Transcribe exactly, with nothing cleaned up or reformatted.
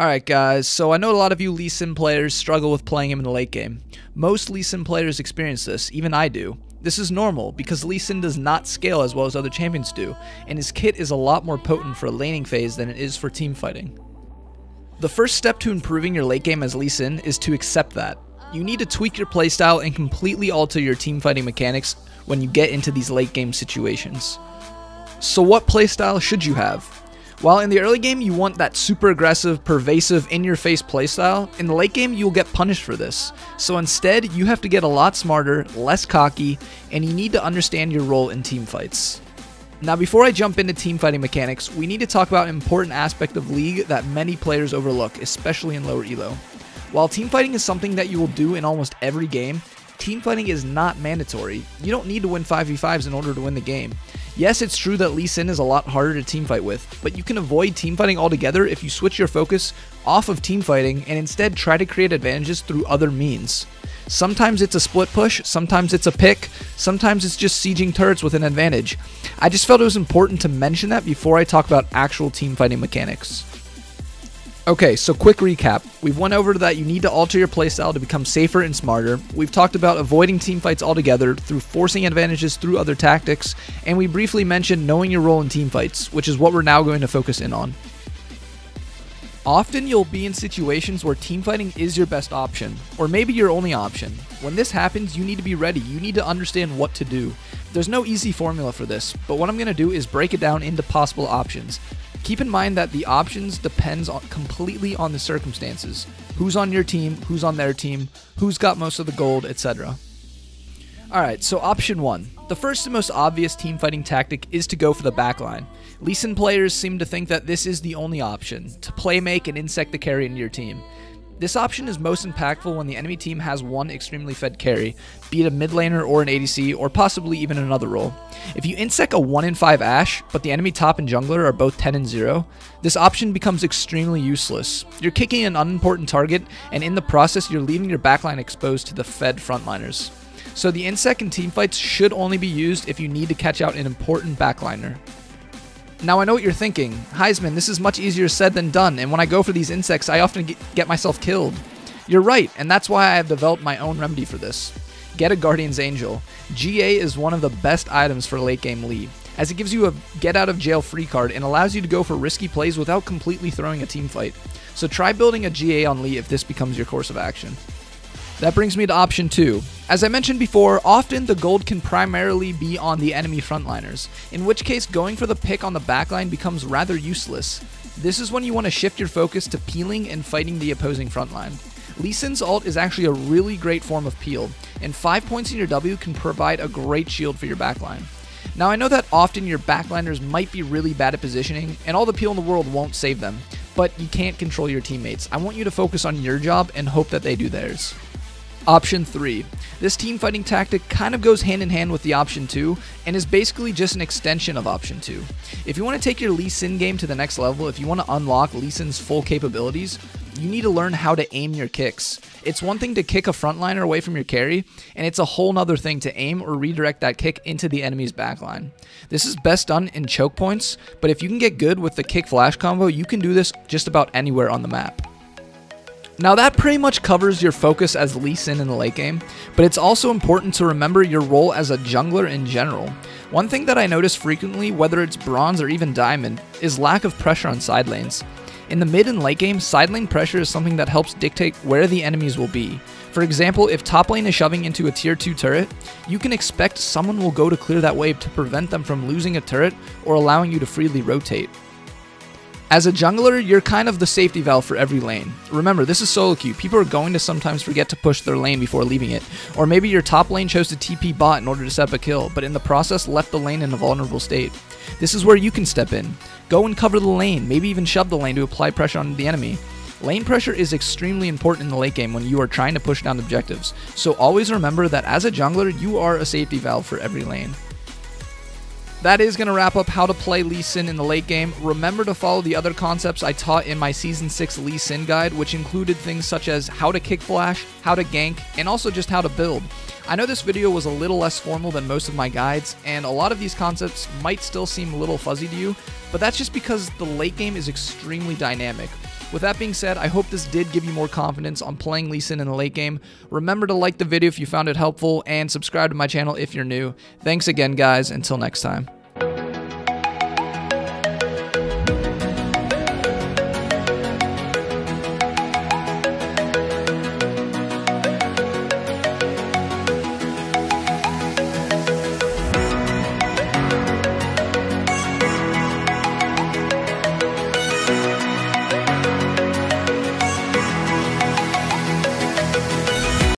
Alright guys, so I know a lot of you Lee Sin players struggle with playing him in the late game. Most Lee Sin players experience this, even I do. This is normal, because Lee Sin does not scale as well as other champions do, and his kit is a lot more potent for a laning phase than it is for teamfighting. The first step to improving your late game as Lee Sin is to accept that. You need to tweak your playstyle and completely alter your teamfighting mechanics when you get into these late game situations. So what playstyle should you have? While in the early game you want that super aggressive, pervasive, in-your-face playstyle, in the late game you'll get punished for this. So instead, you have to get a lot smarter, less cocky, and you need to understand your role in teamfights. Now before I jump into teamfighting mechanics, we need to talk about an important aspect of League that many players overlook, especially in lower elo. While teamfighting is something that you will do in almost every game, teamfighting is not mandatory. You don't need to win five v fives in order to win the game. Yes, it's true that Lee Sin is a lot harder to teamfight with, but you can avoid teamfighting altogether if you switch your focus off of teamfighting and instead try to create advantages through other means. Sometimes it's a split push, sometimes it's a pick, sometimes it's just sieging turrets with an advantage. I just felt it was important to mention that before I talk about actual teamfighting mechanics. Okay, so quick recap. We've went over that you need to alter your playstyle to become safer and smarter. We've talked about avoiding teamfights altogether through forcing advantages through other tactics, and we briefly mentioned knowing your role in teamfights, which is what we're now going to focus in on. Often you'll be in situations where teamfighting is your best option, or maybe your only option. When this happens, you need to be ready. You need to understand what to do. There's no easy formula for this, but what I'm going to do is break it down into possible options. Keep in mind that the options depends on completely on the circumstances. Who's on your team, who's on their team, who's got most of the gold, et cetera. Alright, so option one. The first and most obvious teamfighting tactic is to go for the backline. Lee Sin players seem to think that this is the only option, to playmake and insect the carry into your team. This option is most impactful when the enemy team has one extremely fed carry, be it a mid laner or an A D C, or possibly even another role. If you insect a one in five Ashe, but the enemy top and jungler are both ten and zero, this option becomes extremely useless. You're kicking an unimportant target, and in the process you're leaving your backline exposed to the fed frontliners. So the insect in teamfights should only be used if you need to catch out an important backliner. Now I know what you're thinking, Heizman, this is much easier said than done, and when I go for these insects I often get myself killed. You're right, and that's why I have developed my own remedy for this. Get a Guardian's Angel. G A is one of the best items for late game League, as it gives you a get out of jail free card and allows you to go for risky plays without completely throwing a team fight. So try building a G A on League if this becomes your course of action. That brings me to option two. As I mentioned before, often the gold can primarily be on the enemy frontliners, in which case going for the pick on the backline becomes rather useless. This is when you want to shift your focus to peeling and fighting the opposing frontline. Lee Sin's ult is actually a really great form of peel, and five points in your W can provide a great shield for your backline. Now I know that often your backliners might be really bad at positioning, and all the peel in the world won't save them, but you can't control your teammates. I want you to focus on your job and hope that they do theirs. Option three. This teamfighting tactic kind of goes hand in hand with the option two and is basically just an extension of option two. If you want to take your Lee Sin game to the next level, if you want to unlock Lee Sin's full capabilities, you need to learn how to aim your kicks. It's one thing to kick a frontliner away from your carry, and it's a whole nother thing to aim or redirect that kick into the enemy's backline. This is best done in choke points, but if you can get good with the kick flash combo, you can do this just about anywhere on the map. Now that pretty much covers your focus as Lee Sin in the late game, but it's also important to remember your role as a jungler in general. One thing that I notice frequently, whether it's bronze or even diamond, is lack of pressure on side lanes. In the mid and late game, side lane pressure is something that helps dictate where the enemies will be. For example, if top lane is shoving into a tier two turret, you can expect someone will go to clear that wave to prevent them from losing a turret or allowing you to freely rotate. As a jungler, you're kind of the safety valve for every lane. Remember, this is solo queue. People are going to sometimes forget to push their lane before leaving it. Or maybe your top lane chose to T P bot in order to set up a kill, but in the process left the lane in a vulnerable state. This is where you can step in. Go and cover the lane, maybe even shove the lane to apply pressure on the enemy. Lane pressure is extremely important in the late game when you are trying to push down objectives. So always remember that as a jungler, you are a safety valve for every lane. That is going to wrap up how to play Lee Sin in the late game. Remember to follow the other concepts I taught in my Season six Lee Sin guide, which included things such as how to kick flash, how to gank, and also just how to build. I know this video was a little less formal than most of my guides, and a lot of these concepts might still seem a little fuzzy to you, but that's just because the late game is extremely dynamic. With that being said, I hope this did give you more confidence on playing Lee Sin in the late game. Remember to like the video if you found it helpful, and subscribe to my channel if you're new. Thanks again, guys. Until next time.